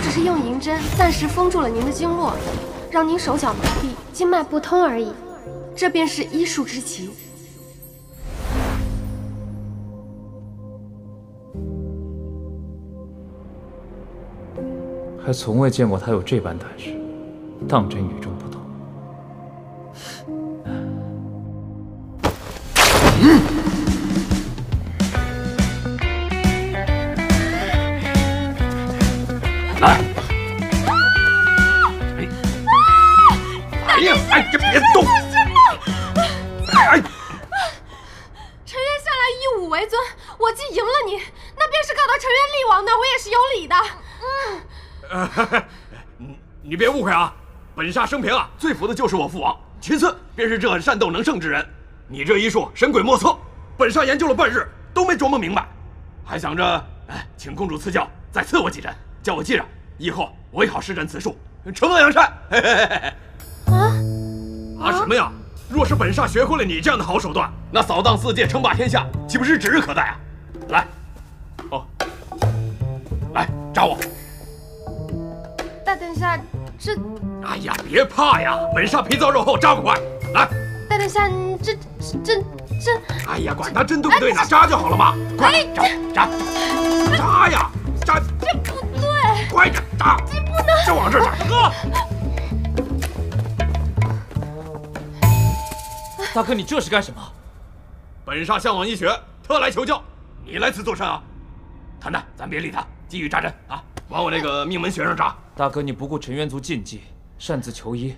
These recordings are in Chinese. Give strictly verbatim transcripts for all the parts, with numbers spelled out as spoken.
只是用银针暂时封住了您的经络，让您手脚麻痹，经脉不通而已。这便是医术之奇。还从未见过他有这般胆识，当真与众不同。 你别误会啊，本煞生平啊，最服的就是我父王，其次便是这善斗能胜之人。你这医术神鬼莫测，本煞研究了半日都没琢磨明白，还想着哎，请公主赐教，再赐我几针，叫我记着，以后我也好施展此术，承蒙扬善。嘿嘿嘿嘿啊啊什么呀？若是本煞学会了你这样的好手段，那扫荡四界、称霸天下，岂不是指日可待啊？来，哦，来扎我。 殿下，这……哎呀，别怕呀，本煞皮糙肉厚，扎不坏。来，大殿下，你这、这、这……哎呀，管他针对不对呢，扎就好了嘛。快扎扎扎呀，扎！这不对，快点扎！这不能，就往这扎。哥，大哥，你这是干什么？本煞向往医学，特来求教。你来此作甚啊？谈谈，咱别理他，继续扎针啊。 往我那个命门穴上扎！大哥，你不顾尘元族禁忌，擅自求医，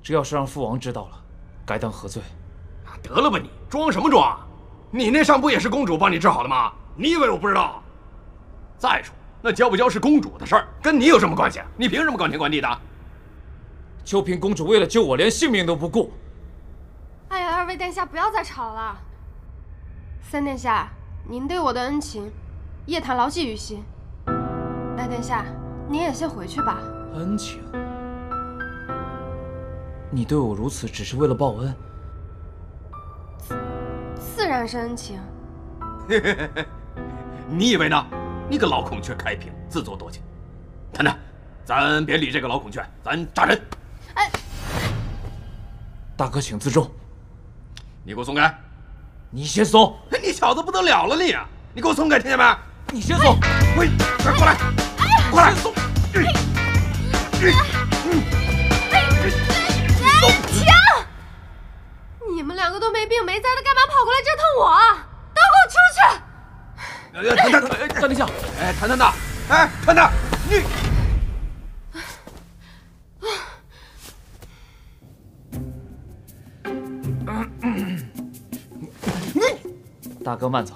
这要是让父王知道了，该当何罪？得了吧你，装什么装啊！你那伤不也是公主帮你治好的吗？你以为我不知道？再说那交不交是公主的事儿，跟你有什么关系？你凭什么管天管地的？就凭公主为了救我，连性命都不顾！哎呀，二位殿下不要再吵了。三殿下，您对我的恩情，叶檀牢记于心。 大殿下，您也先回去吧。恩情？你对我如此，只是为了报恩？自自然是恩情。你以为呢？你个老孔雀开屏，自作多情。谈谈，咱别理这个老孔雀，咱扎人。哎，大哥，请自重。你给我松开！你先松！你小子不得了了，你、啊！你给我松开，听见没？你先松！喂，快过来！ 过来松！哎，停！你们两个都没病没灾的，干嘛跑过来折腾我？都给我出去！哎，谭谭，大殿下，哎，谭谭的，哎，谭谭，你。大哥慢走。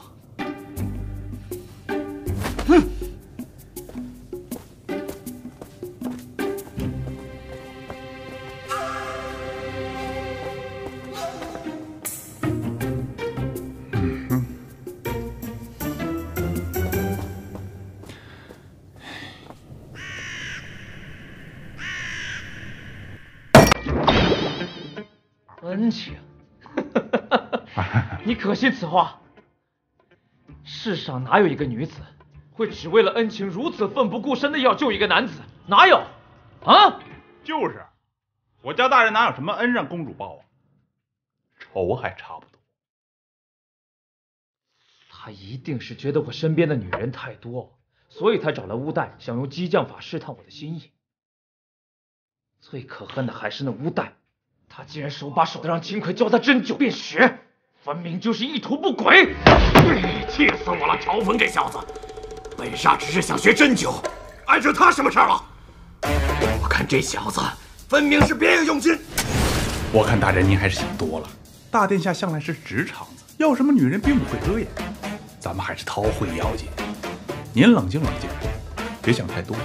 可惜此话。世上哪有一个女子会只为了恩情如此奋不顾身的要救一个男子？哪有？啊，就是，我家大人哪有什么恩让公主报啊？仇还差不多。他一定是觉得我身边的女人太多，所以才找来乌代，想用激将法试探我的心意。最可恨的还是那乌代，他竟然手把手的让秦桧教他针灸变血。 分明就是意图不轨！气死我了！嘲讽这小子，本煞只是想学针灸，碍着他什么事了？我看这小子分明是别有用心。我看大人您还是想多了。大殿下向来是直肠子，要什么女人并不会遮掩。咱们还是韬晦要紧。您冷静冷静，别想太多。